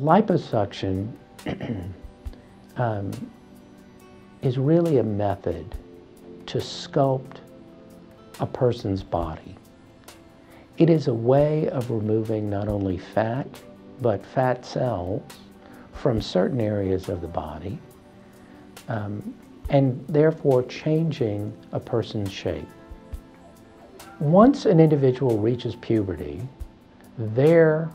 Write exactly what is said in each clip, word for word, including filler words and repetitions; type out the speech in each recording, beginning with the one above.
liposuction um, is really a method to sculpt a person's body. It is a way of removing not only fat, but fat cells from certain areas of the body, um, and therefore changing a person's shape. Once an individual reaches puberty, their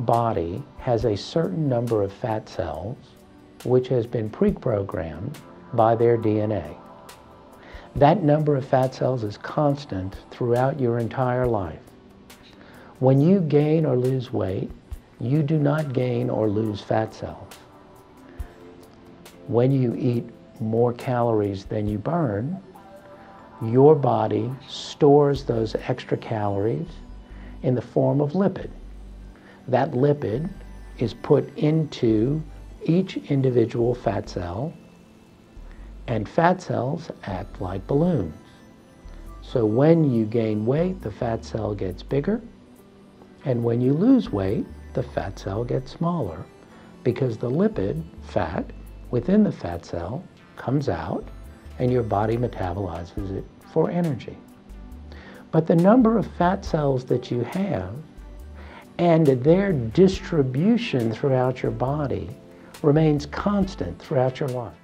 body has a certain number of fat cells which has been pre-programmed by their D N A. That number of fat cells is constant throughout your entire life. When you gain or lose weight, you do not gain or lose fat cells. When you eat more calories than you burn, your body stores those extra calories in the form of lipid. That lipid is put into each individual fat cell, and fat cells act like balloons. So when you gain weight, the fat cell gets bigger, and when you lose weight, the fat cell gets smaller, because the lipid, fat, within the fat cell comes out and your body metabolizes it for energy. But the number of fat cells that you have and their distribution throughout your body remains constant throughout your life.